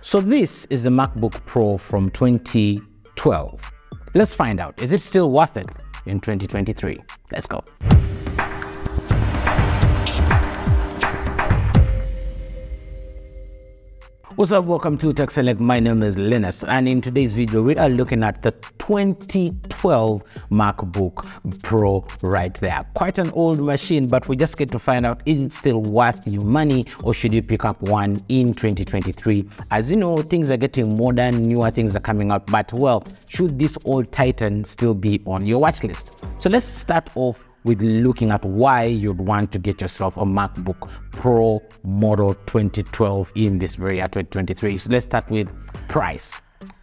So this is the MacBook Pro from 2012. Let's find out, is it still worth it in 2023? Let's go. What's up, welcome to Tech Select. My name is Linus, and in today's video we are looking at the 2012 MacBook Pro right there. Quite an old machine, but we just get to find out, is it still worth your money, or should you pick up one in 2023? As you know, things are getting modern, newer things are coming out, but well, should this old titan still be on your watch list? So let's start off with looking at why you'd want to get yourself a MacBook Pro model 2012 in this very year 2023. So let's start with price.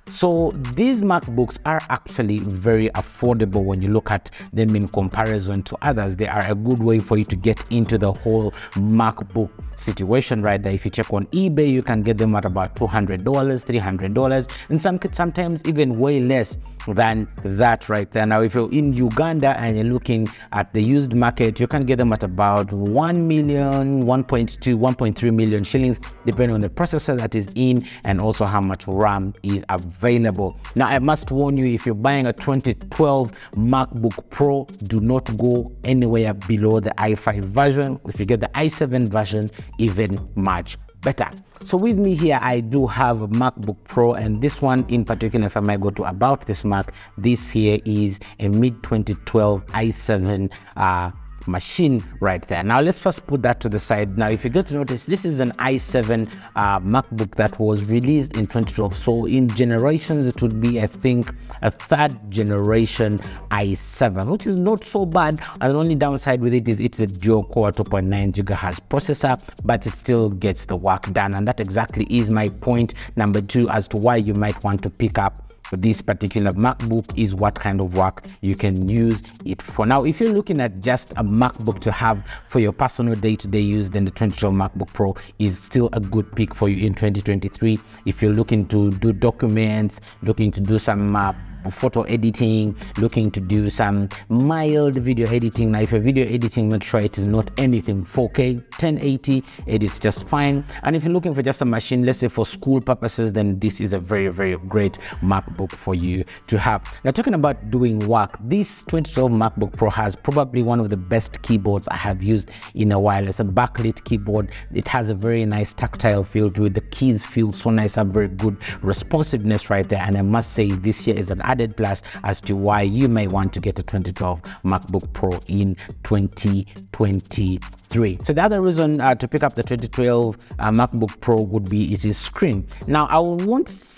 So these MacBooks are actually very affordable when you look at them in comparison to others. They are a good way for you to get into the whole MacBook situation right there. If you check on eBay, you can get them at about $200, $300, and sometimes even way less than that right there. Now, if you're in Uganda and you're looking at the used market, you can get them at about 1 million, 1.2, 1.3 million shillings, depending on the processor that is in and also how much RAM is available. Now, I must warn you, if you're buying a 2012 MacBook Pro, do not go anywhere below the i5 version. If you get the i7 version, even much better. So with me here, I do have a MacBook Pro, and this one in particular, if I might go to about this Mac, this here is a mid-2012 i7 machine right there. Now let's first put that to the side. Now if you get to notice, this is an i7 MacBook that was released in 2012. So in generations, it would be, I think, a third generation i7, which is not so bad. And the only downside with it is it's a dual core 2.9 gigahertz processor, but it still gets the work done. And that exactly is my point number two as to why you might want to pick up this particular MacBook, is what kind of work you can use it for. Now, if you're looking at just a MacBook to have for your personal day-to-day use, then the 2012 MacBook Pro is still a good pick for you in 2023. If you're looking to do documents, looking to do some photo editing, looking to do some mild video editing. Now, if you're video editing, make sure it is not anything 4K, 1080, it is just fine. And if you're looking for just a machine, let's say for school purposes, then this is a very, very great MacBook for you to have. Now, talking about doing work, this 2012 MacBook Pro has probably one of the best keyboards I have used in a while. It's a backlit keyboard. It has a very nice tactile feel to it. The keys feel so nice, have very good responsiveness right there. And I must say, this year is an added plus as to why you may want to get a 2012 MacBook Pro in 2023. So the other reason to pick up the 2012 MacBook Pro would be it is screen. Now, I'll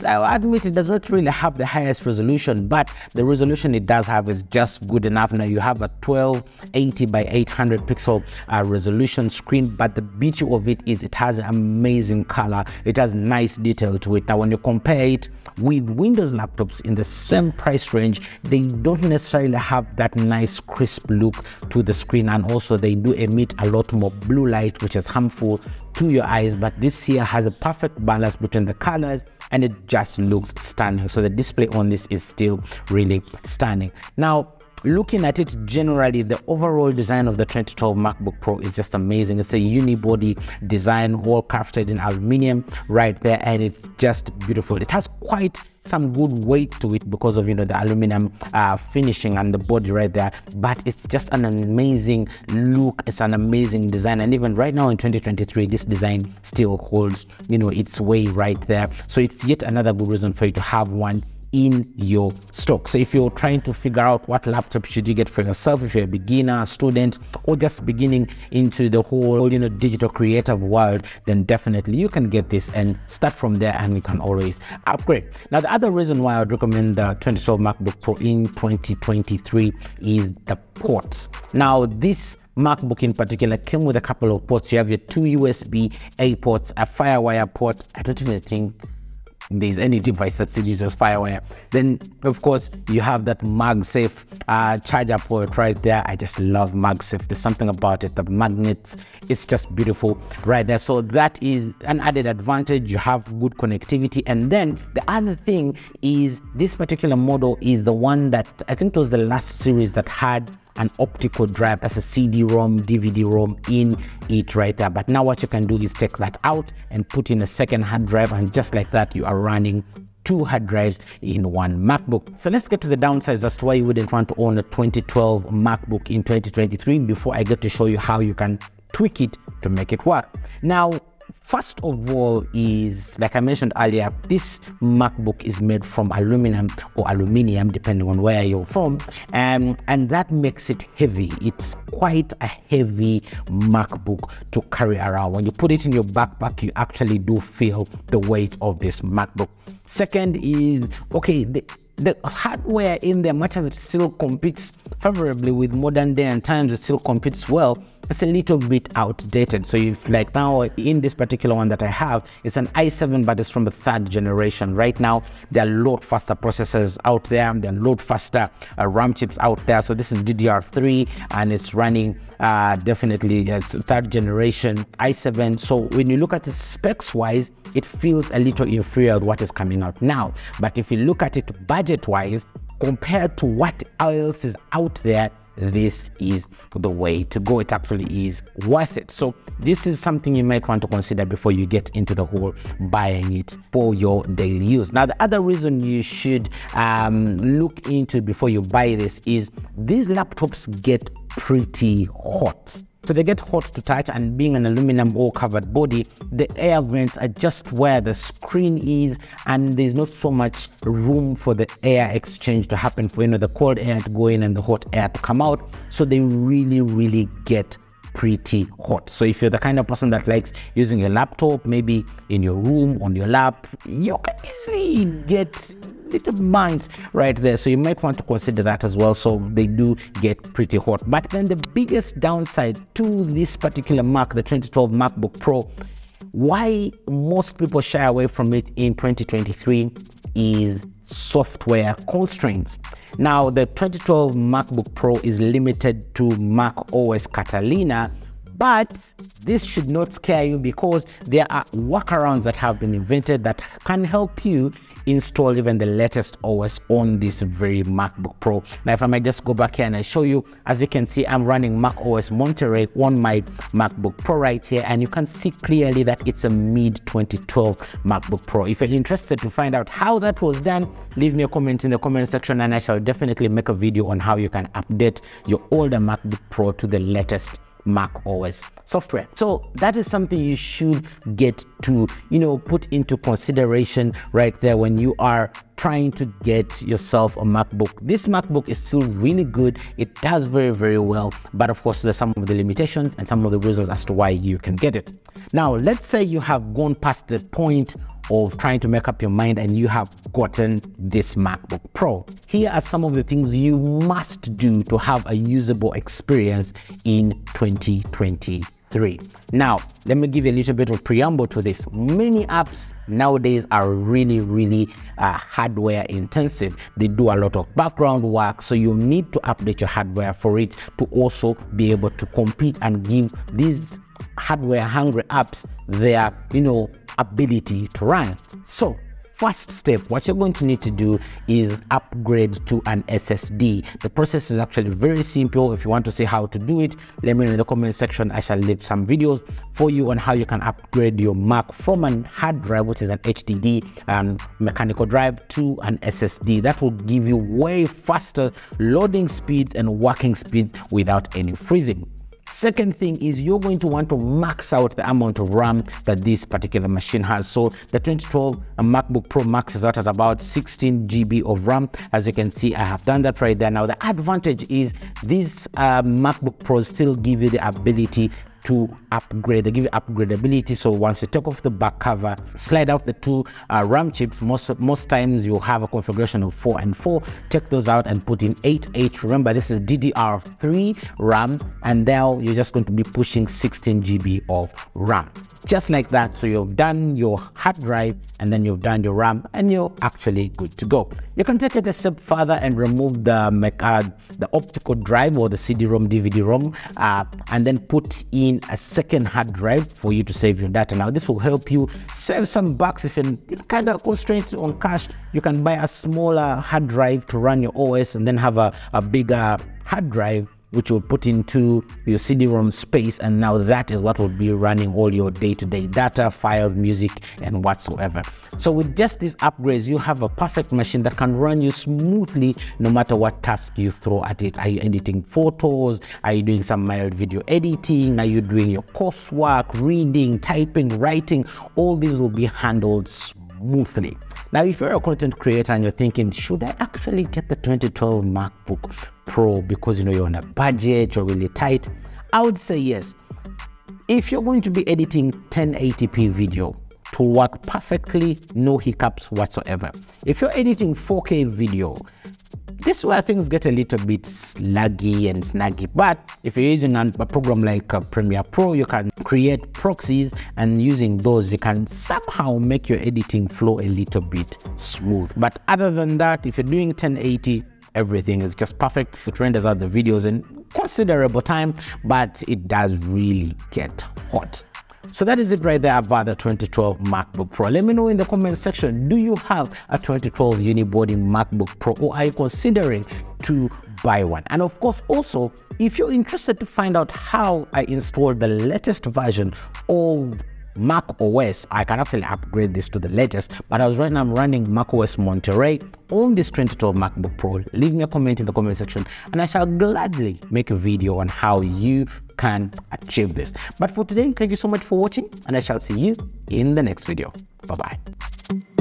admit it does not really have the highest resolution, but the resolution it does have is just good enough. Now you have a 1280 by 800 pixel resolution screen, but the beauty of it is it has amazing color. It has nice detail to it. Now when you compare it with Windows laptops in the same price range, they don't necessarily have that nice crisp look to the screen, and also they do emit a lot more blue light, which is harmful to your eyes. But this here has a perfect balance between the colors, and it just looks stunning. So the display on this is still really stunning. Now, looking at it generally, the overall design of the 2012 MacBook Pro is just amazing. It's a unibody design, all crafted in aluminum right there, and it's just beautiful. It has quite some good weight to it because of, you know, the aluminum finishing and the body right there, but it's just an amazing look. It's an amazing design, and even right now in 2023, this design still holds, you know, its way right there. So it's yet another good reason for you to have one in your stock. So if you're trying to figure out what laptop should you get for yourself, if you're a beginner, a student, or just beginning into the whole, you know, digital creative world, then definitely you can get this and start from there, and you can always upgrade. Now, the other reason why I would recommend the 2012 MacBook Pro in 2023 is the ports. Now, this MacBook in particular came with a couple of ports. You have your two USB-A ports, a FireWire port. I don't even think there's any device that still uses FireWire. Then of course you have that MagSafe charger port right there. I just love MagSafe. There's something about it, the magnets, it's just beautiful right there. So that is an added advantage. You have good connectivity. And then the other thing is this particular model is the one that I think was the last series that had an optical drive, that's a CD-ROM, DVD-ROM in it right there. But now what you can do is take that out and put in a second hard drive, and just like that you are running two hard drives in one MacBook. So let's get to the downsides as to why you wouldn't want to own a 2012 MacBook in 2023 before I get to show you how you can tweak it to make it work. Now, first of all is, like I mentioned earlier, this MacBook is made from aluminum, depending on where you're from, and that makes it heavy. It's quite a heavy MacBook to carry around. When you put it in your backpack, you actually do feel the weight of this MacBook. Second is, okay, the hardware in there, much as it still competes favorably with modern day and times, it still competes well, it's a little bit outdated. So if, like now in this particular one that I have, it's an i7, but it's from the 3rd generation. Right now, there are a lot faster processors out there, and there are a lot faster RAM chips out there. So this is DDR3, and it's running definitely as 3rd generation i7. So when you look at it specs wise, it feels a little inferior to what is coming out now. But if you look at it budget-wise, compared to what else is out there, this is the way to go. It actually is worth it. So this is something you might want to consider before you get into the whole buying it for your daily use. Now, the other reason you should look into before you buy this is these laptops get pretty hot. So they get hot to touch, and being an aluminum all covered body, the air vents are just where the screen is, and there's not so much room for the air exchange to happen, for the cold air to go in and the hot air to come out. So they really get pretty hot. So if you're the kind of person that likes using your laptop maybe in your room on your lap, you can easily get little minds right there. So you might want to consider that as well. So they do get pretty hot. But then the biggest downside to this particular Mac, the 2012 MacBook Pro, why most people shy away from it in 2023 is software constraints. Now, the 2012 MacBook Pro is limited to macOS Catalina, but this should not scare you, because there are workarounds that have been invented that can help you install even the latest OS on this very MacBook Pro. Now, if I might just go back here and I show you, as you can see, I'm running macOS Monterey on my MacBook Pro right here, and you can see clearly that it's a mid-2012 MacBook Pro. If you're interested to find out how that was done, leave me a comment in the comment section, and I shall definitely make a video on how you can update your older MacBook Pro to the latest macOS software. So that is something you should get to, put into consideration right there when you are trying to get yourself a MacBook. This MacBook is still really good. It does very well, but of course there's some of the limitations and some of the reasons as to why you can get it. Now, let's say you have gone past the point of trying to make up your mind and you have gotten this MacBook Pro. Here are some of the things you must do to have a usable experience in 2023. Now, let me give you a little bit of preamble to this. Many apps nowadays are really hardware intensive. They do a lot of background work, so you need to update your hardware for it to also be able to compete and give these hardware hungry apps their ability to run. So first step, what you're going to need to do is upgrade to an SSD. The process is actually very simple. If you want to see how to do it, let me know in the comment section. I shall leave some videos for you on how you can upgrade your Mac from an hard drive, which is an HDD and mechanical drive, to an SSD. That will give you way faster loading speeds and working speeds without any freezing. Second thing is, you're going to want to max out the amount of RAM that this particular machine has. So the 2012 MacBook Pro maxes out at about 16 GB of RAM. As you can see, I have done that right there. Now, the advantage is these MacBook Pros still give you the ability to upgrade. They give you upgradability. So once you take off the back cover, slide out the two RAM chips. Most times you have a configuration of 4 and 4. Take those out and put in 8, 8. Remember, this is DDR3 RAM, and now you're just going to be pushing 16 GB of RAM. Just like that. So you've done your hard drive, and then you've done your RAM, and you're actually good to go. You can take it a step further and remove the optical drive or the CD-ROM, DVD-ROM, and then put in a second hard drive for you to save your data. Now, this will help you save some bucks. If you're kind of constrained on cash, you can buy a smaller hard drive to run your OS, and then have a bigger hard drive which will put into your CD-ROM space, and now that is what will be running all your day-to-day data, files, music, and whatsoever. So with just these upgrades, you have a perfect machine that can run you smoothly no matter what task you throw at it. Are you editing photos? Are you doing some mild video editing? Are you doing your coursework, reading, typing, writing? All these will be handled smoothly. Now, if you're a content creator and you're thinking, should I actually get the 2012 MacBook Pro because, you know, you're on a budget, you're really tight? I would say yes. If you're going to be editing 1080p video, to work perfectly, no hiccups whatsoever. If you're editing 4K video, this is where things get a little bit sluggy and snaggy. But if you're using a program like Premiere Pro, you can create proxies, and using those, you can somehow make your editing flow a little bit smooth. But other than that, if you're doing 1080, everything is just perfect. It renders out the videos in considerable time, but it does really get hot. So that is it right there about the 2012 MacBook Pro. Let me know in the comment section, do you have a 2012 unibody MacBook Pro, or are you considering to buy one? And of course, also, if you're interested to find out how I installed the latest version of macOS, I can actually upgrade this to the latest, but as right now I'm running macOS Monterey on this 2012 MacBook Pro. Leave me a comment in the comment section and I shall gladly make a video on how you can achieve this. But for today, thank you so much for watching, and I shall see you in the next video. Bye bye.